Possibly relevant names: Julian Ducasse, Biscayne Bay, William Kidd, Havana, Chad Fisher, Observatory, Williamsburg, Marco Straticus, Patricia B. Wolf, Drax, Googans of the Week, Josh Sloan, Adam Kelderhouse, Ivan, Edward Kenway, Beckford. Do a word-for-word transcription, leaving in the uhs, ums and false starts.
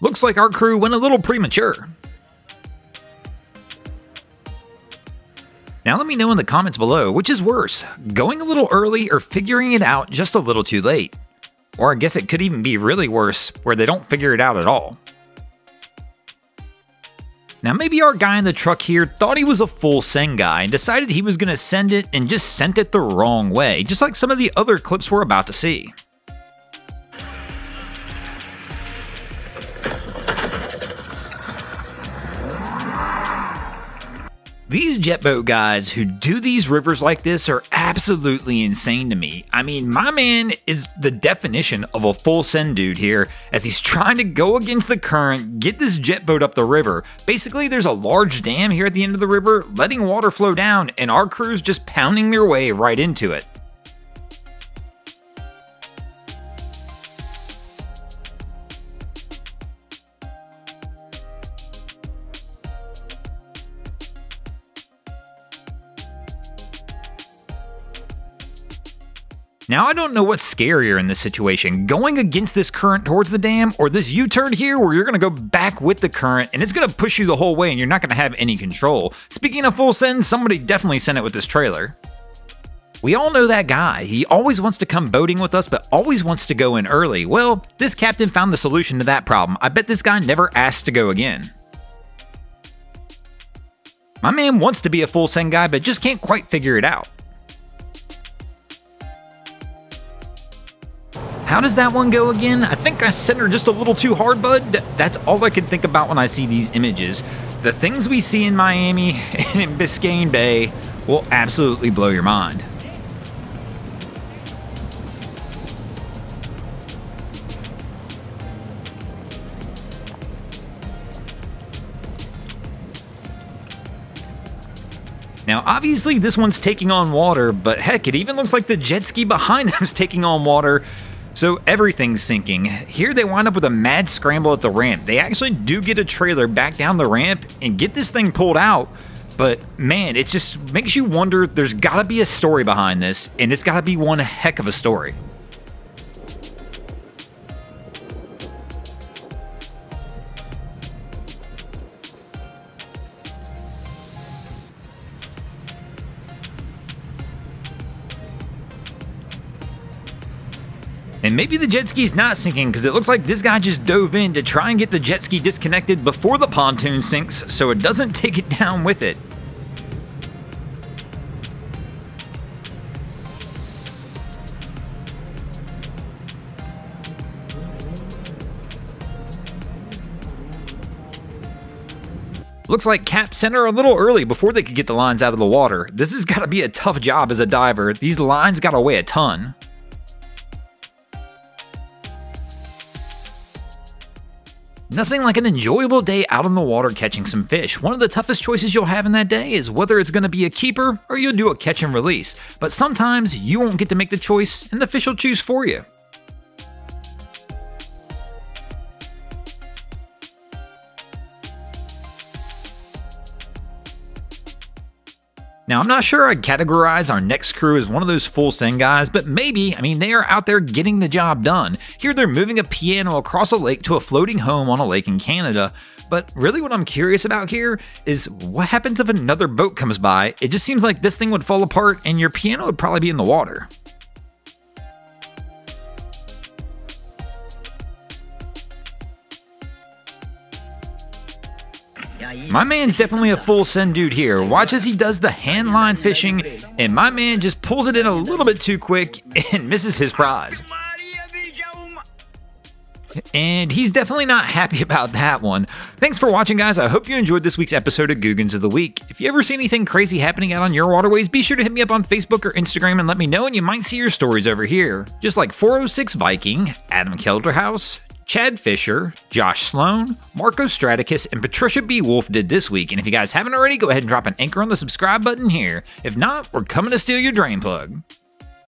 Looks like our crew went a little premature. Now let me know in the comments below which is worse, going a little early or figuring it out just a little too late. Or I guess it could even be really worse where they don't figure it out at all. Now maybe our guy in the truck here thought he was a full send guy and decided he was going to send it and just sent it the wrong way, just like some of the other clips we're about to see. These jet boat guys who do these rivers like this are absolutely insane to me. I mean, my man is the definition of a full send dude here as he's trying to go against the current, get this jet boat up the river. Basically, there's a large dam here at the end of the river, letting water flow down, and our crew's just pounding their way right into it. Now I don't know what's scarier in this situation, going against this current towards the dam or this U-turn here where you're going to go back with the current and it's going to push you the whole way and you're not going to have any control. Speaking of full send, somebody definitely sent it with this trailer. We all know that guy. He always wants to come boating with us but always wants to go in early. Well, this captain found the solution to that problem. I bet this guy never asked to go again. My man wants to be a full send guy but just can't quite figure it out. How does that one go again? I think I sent her just a little too hard, bud. That's all I can think about when I see these images. The things we see in Miami and in Biscayne Bay will absolutely blow your mind. Now obviously this one's taking on water, but heck, it even looks like the jet ski behind them is taking on water. So everything's sinking. Here they wind up with a mad scramble at the ramp. They actually do get a trailer back down the ramp and get this thing pulled out. But man, it just makes you wonder, there's gotta be a story behind this, and it's gotta be one heck of a story. And maybe the jet ski's not sinking because it looks like this guy just dove in to try and get the jet ski disconnected before the pontoon sinks so it doesn't take it down with it. Looks like Cap sent her a little early before they could get the lines out of the water. This has got to be a tough job as a diver. These lines got to weigh a ton. Nothing like an enjoyable day out on the water catching some fish. One of the toughest choices you'll have in that day is whether it's going to be a keeper or you'll do a catch and release. But sometimes you won't get to make the choice and the fish will choose for you. Now, I'm not sure I'd categorize our next crew as one of those full send guys, but maybe, I mean, they are out there getting the job done. Here they're moving a piano across a lake to a floating home on a lake in Canada. But really what I'm curious about here is what happens if another boat comes by? It just seems like this thing would fall apart and your piano would probably be in the water. My man's definitely a full send dude here. Watch as he does the hand line fishing, and my man just pulls it in a little bit too quick and misses his prize. And he's definitely not happy about that one. Thanks for watching, guys. I hope you enjoyed this week's episode of Googans of the Week. If you ever see anything crazy happening out on your waterways, be sure to hit me up on Facebook or Instagram and let me know, and you might see your stories over here. Just like four oh six Viking, Adam Kelderhouse, Chad Fisher, Josh Sloan, Marco Straticus, and Patricia B. Wolf did this week. And if you guys haven't already, go ahead and drop an anchor on the subscribe button here. If not, we're coming to steal your drain plug.